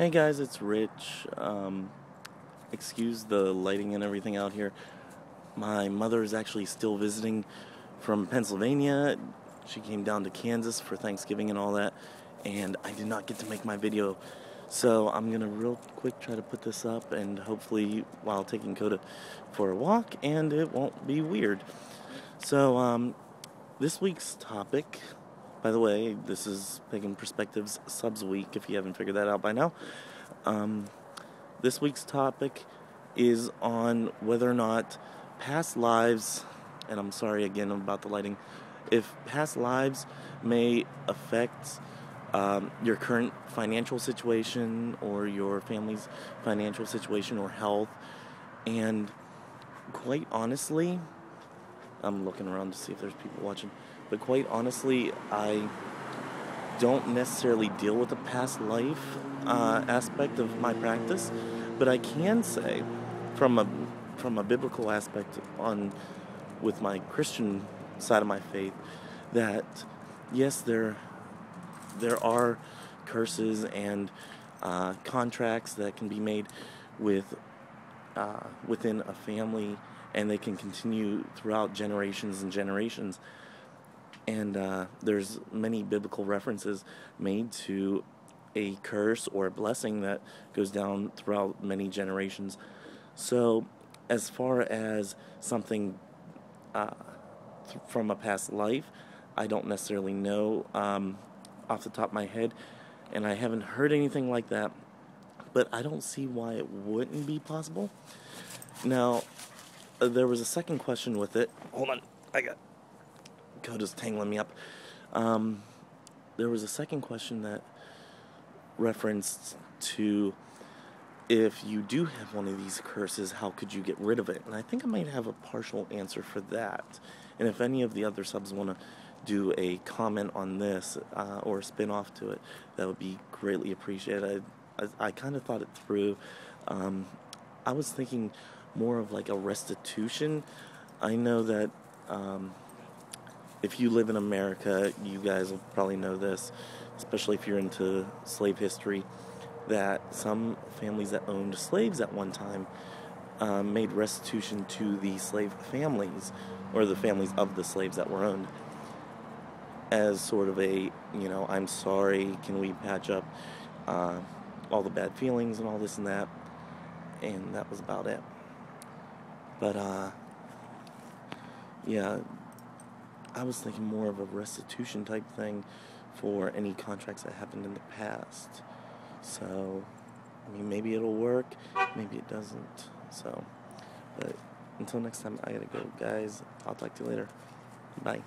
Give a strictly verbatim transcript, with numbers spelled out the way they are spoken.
Hey guys, it's Rich. Um, excuse the lighting and everything out here. My mother is actually still visiting from Pennsylvania. She came down to Kansas for Thanksgiving and all that, and I did not get to make my video. So I'm gonna real quick try to put this up, and hopefully while taking Koda for a walk, and it won't be weird. So um, this week's topic. By the way, this is Pagan Perspectives Subs Week, if you haven't figured that out by now. Um, this week's topic is on whether or not past lives, and I'm sorry again about the lighting, if past lives may affect um, your current financial situation or your family's financial situation or health. And quite honestly, I'm looking around to see if there's people watching. But quite honestly, I don't necessarily deal with the past life uh, aspect of my practice, but I can say, from a from a biblical aspect on with my Christian side of my faith, that yes, there there are curses and uh, contracts that can be made with uh, within a family, and they can continue throughout generations and generations. And uh, there's many biblical references made to a curse or a blessing that goes down throughout many generations. So as far as something uh, from a past life, I don't necessarily know um, off the top of my head, and I haven't heard anything like that, but I don't see why it wouldn't be possible. Now, uh, there was a second question with it. Hold on, I got Koda's tangling me up. Um, there was a second question that referenced to, if you do have one of these curses, how could you get rid of it? And I think I might have a partial answer for that. And if any of the other subs want to do a comment on this uh, or a spin-off to it, that would be greatly appreciated. I, I, I kind of thought it through. Um, I was thinking more of like a restitution. I know that Um, if you live in America, you guys will probably know this, especially if you're into slave history, that some families that owned slaves at one time uh, made restitution to the slave families, or the families of the slaves that were owned, as sort of a, you know, I'm sorry, can we patch up uh, all the bad feelings and all this and that, and that was about it. But, uh, yeah, I was thinking more of a restitution type thing for any contracts that happened in the past. So, I mean, maybe it'll work, maybe it doesn't. So, but until next time, I gotta go, guys. I'll talk to you later. Bye.